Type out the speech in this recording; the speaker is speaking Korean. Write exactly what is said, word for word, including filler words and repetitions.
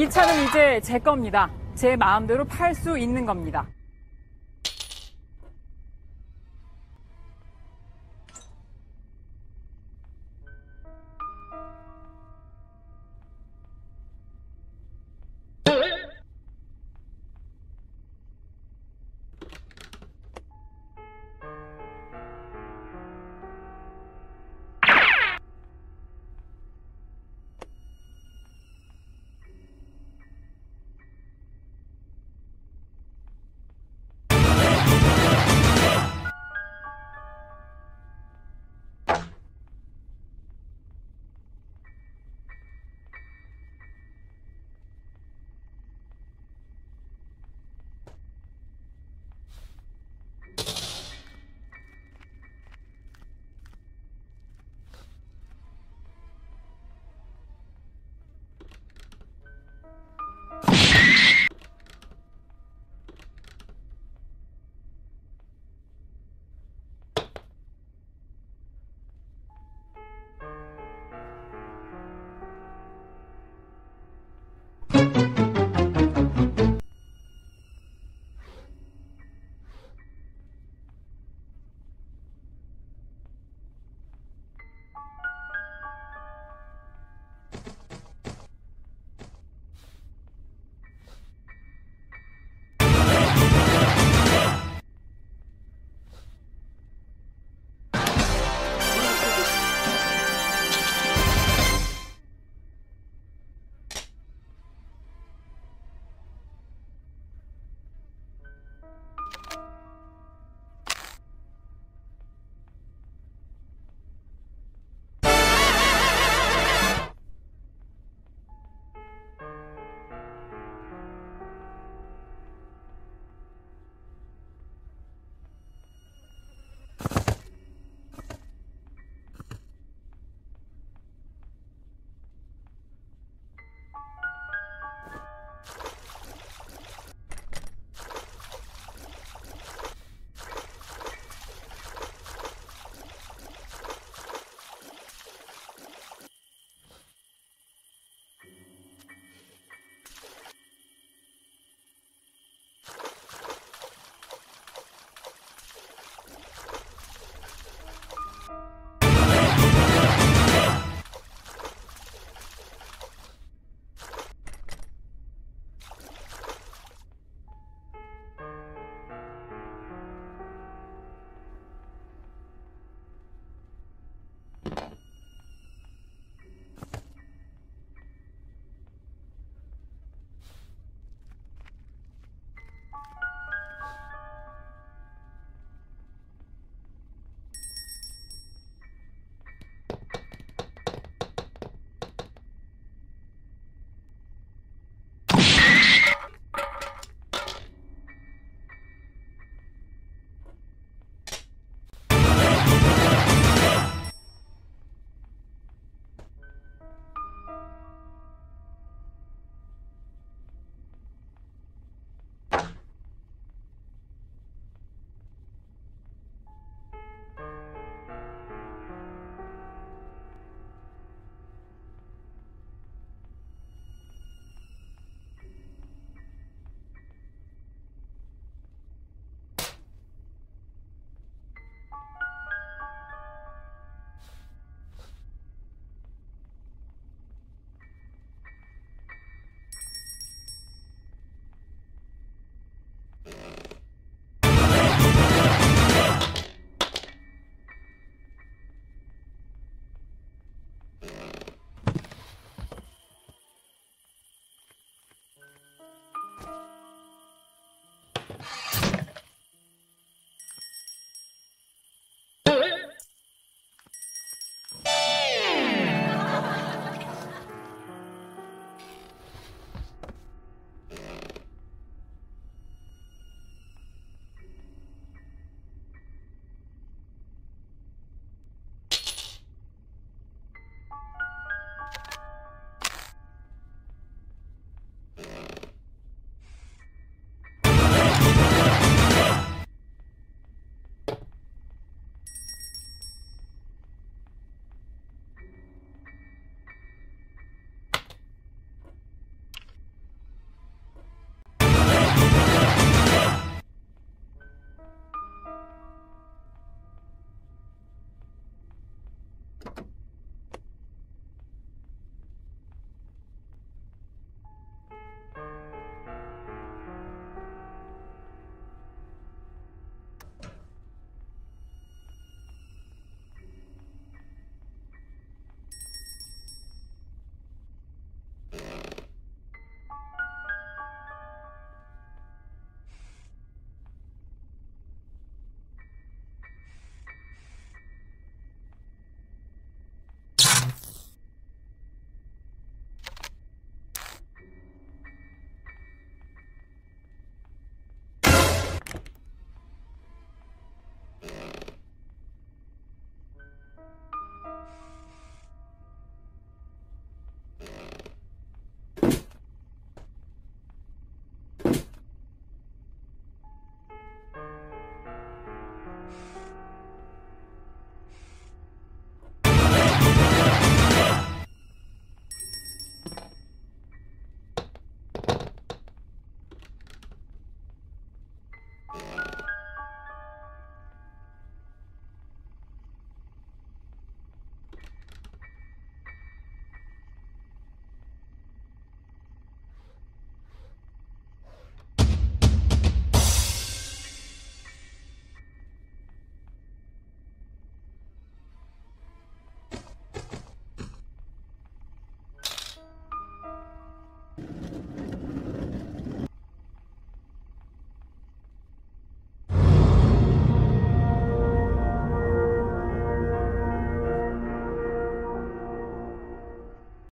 이 차는 이제 제 겁니다. 제 마음대로 팔 수 있는 겁니다.